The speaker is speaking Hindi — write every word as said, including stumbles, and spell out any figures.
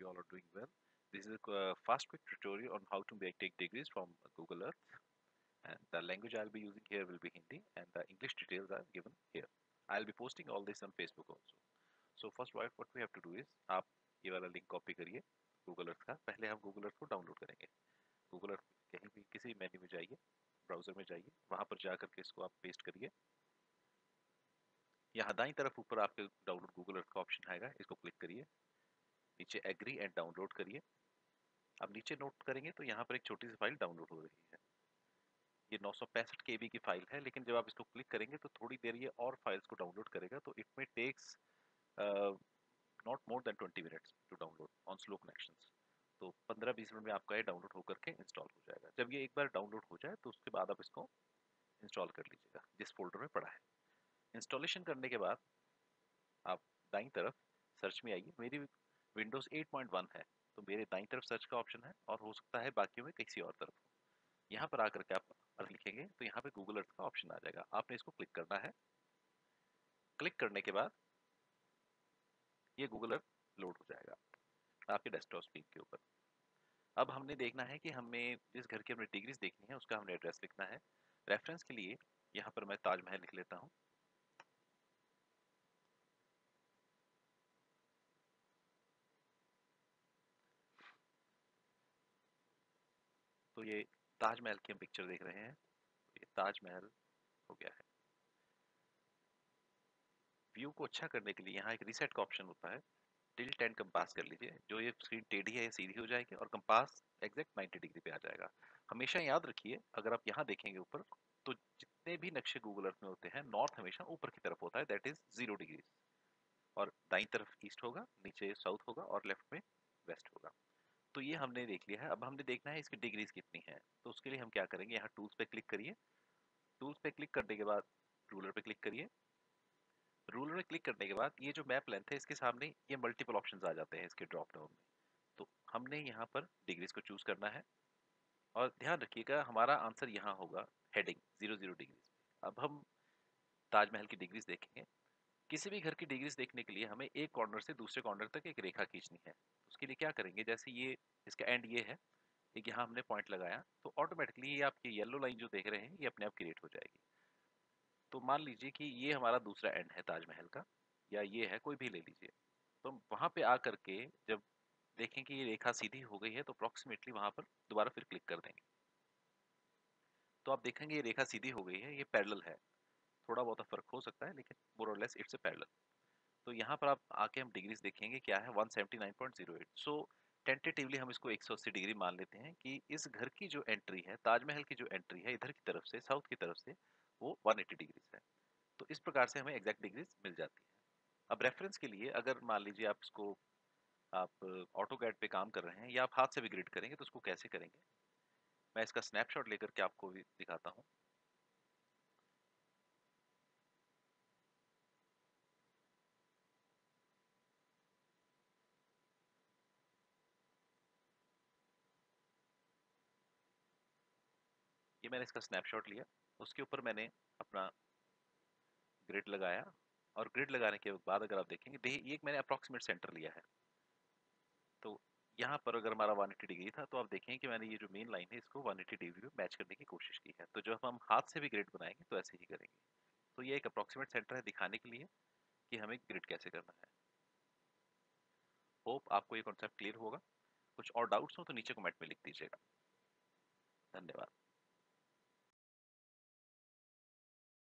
you all are doing well. This is a uh, fast quick tutorial on how to make take degrees from Google Earth, and the language I'll be using here will be Hindi, and the English details are given here. I'll be posting all this on Facebook also. So first right, what we have to do is आप ये वाला link copy करिए Google Earth का. पहले हम Google Earth को download करेंगे. Google Earth कहीं भी किसी मेन्यू में जाइए, browser में जाइए, वहाँ पर जा करके इसको आप paste करिए. यहाँ दाईं तरफ ऊपर आपके डाउनलोड Google Earth का ऑप्शन आएगा, इसको क्लिक करिए. नीचे एग्री एंड डाउनलोड करिए. अब नीचे नोट करेंगे तो यहाँ पर एक छोटी सी फाइल डाउनलोड हो रही है. ये नौ सौ पैंसठ के बी की फाइल है, लेकिन जब आप इसको क्लिक करेंगे तो थोड़ी देर ये और फाइल्स को डाउनलोड करेगा. तो it may takes not more than twenty minutes to download on slow connections. तो पंद्रह बीस मिनट में आपका ये डाउनलोड होकर के इंस्टॉल हो जाएगा. जब ये एक बार डाउनलोड हो जाए तो उसके बाद आप इसको इंस्टॉल कर लीजिएगा जिस फोल्डर में पड़ा है. इंस्टॉलेशन करने के बाद आप दाईं तरफ सर्च में आइए. मेरी विंडोज़ आठ पॉइंट एक है तो मेरे दाईं तरफ सर्च का ऑप्शन है, और हो सकता है बाकियों में किसी और तरफ हो. यहाँ पर आकर के आप अर्थ लिखेंगे तो यहाँ पे गूगल अर्थ का ऑप्शन आ जाएगा. आपने इसको क्लिक करना है. क्लिक करने के बाद ये गूगल अर्थ लोड हो जाएगा आपके डेस्कटॉप स्क्रीन के ऊपर. अब हमने देखना है कि हमें जिस घर की हमने डिग्रीज देखनी है उसका हमने एड्रेस लिखना है. रेफरेंस के लिए यहाँ पर मैं ताजमहल लिख लेता हूँ. तो ये ताजमहल की हम पिक्चर देख रहे हैं. ये ताजमहल हो गया है. व्यू को अच्छा करने के लिए यहाँ एक रीसेट का ऑप्शन होता है. टिल्ट एंड कंपास कर लीजिए. जो ये स्क्रीन टेढ़ी है ये सीधी हो जाएगी, और कंपास एग्जैक्ट नब्बे डिग्री पे आ जाएगा. हमेशा याद रखिए, अगर आप यहाँ देखेंगे ऊपर तो जितने भी नक्शे गूगल अर्थ में होते हैं नॉर्थ हमेशा ऊपर की तरफ होता है, दैट इज जीरो डिग्री, और दाईं तरफ ईस्ट होगा, नीचे साउथ होगा, और लेफ्ट में वेस्ट होगा. तो ये हमने देख लिया है. अब हमने देखना है इसकी डिग्रीज कितनी है. तो उसके लिए हम क्या करेंगे, यहाँ टूल्स पे क्लिक करिए. टूल्स पे क्लिक करने के बाद रूलर पे क्लिक करिए. रूलर पे क्लिक करने के बाद ये जो मैप लेंथ है इसके सामने ये मल्टीपल ऑप्शंस आ जाते हैं इसके ड्रॉप डाउन में. तो हमने यहाँ पर डिग्रीज को चूज करना है, और ध्यान रखिएगा हमारा आंसर यहाँ होगा हेडिंग जीरो जीरो डिग्रीज. अब हम ताजमहल की डिग्रीज देखेंगे. किसी भी घर की डिग्रीज देखने के लिए हमें एक कॉर्नर से दूसरे कॉर्नर तक एक रेखा खींचनी है. उसके लिए क्या करेंगे, जैसे ये इसका एंड ये है, एक यहाँ हमने पॉइंट लगाया तो ऑटोमेटिकली ये आपकी येलो लाइन जो देख रहे हैं ये अपने आप क्रिएट हो जाएगी. तो मान लीजिए कि ये हमारा दूसरा एंड है ताजमहल का, या ये है, कोई भी ले लीजिए. तो वहाँ पे आ करके जब देखें कि ये रेखा सीधी हो गई है तो अप्रॉक्सीमेटली वहाँ पर दोबारा फिर क्लिक कर देंगे. तो आप देखेंगे ये रेखा सीधी हो गई है, ये पैरेलल है, थोड़ा बहुत फ़र्क हो सकता है लेकिन मोर और लेस इट्स अ पैरेलल. तो यहाँ पर आप आके हम डिग्रीज देखेंगे क्या है, one seventy nine point zero eight. So tentatively हम इसको एक सौ अस्सी डिग्री मान लेते हैं कि इस घर की जो एंट्री है, ताजमहल की जो एंट्री है इधर की तरफ से, साउथ की तरफ से, वो एक सौ अस्सी डिग्रीज है. तो इस प्रकार से हमें एग्जैक्ट डिग्रीज मिल जाती है. अब रेफरेंस के लिए अगर मान लीजिए आप इसको आप ऑटोकैड पे काम कर रहे हैं या आप हाथ से भी ग्रिड करेंगे तो उसको कैसे करेंगे, मैं इसका स्नैपशॉट लेकर के आपको भी दिखाता हूँ. ये मैंने इसका स्नैपशॉट लिया, उसके ऊपर मैंने अपना ग्रिड लगाया, और ग्रिड लगाने के बाद अगर आप देखेंगे देखिए ये एक मैंने अप्रॉक्सीमेट सेंटर लिया है. तो यहाँ पर अगर हमारा एक सौ अस्सी डिग्री था तो आप देखेंगे कि मैंने ये जो मेन लाइन है इसको एक सौ अस्सी डिग्री में मैच करने की कोशिश की है. तो जब हम हाथ से भी ग्रिड बनाएंगे तो ऐसे ही करेंगे. तो ये एक अप्रॉक्सीमेट सेंटर है दिखाने के लिए कि हमें ग्रिड कैसे करना है. होप आपको ये कॉन्सेप्ट क्लियर होगा. कुछ और डाउट्स हो तो नीचे कमेंट में लिख दीजिएगा. धन्यवाद.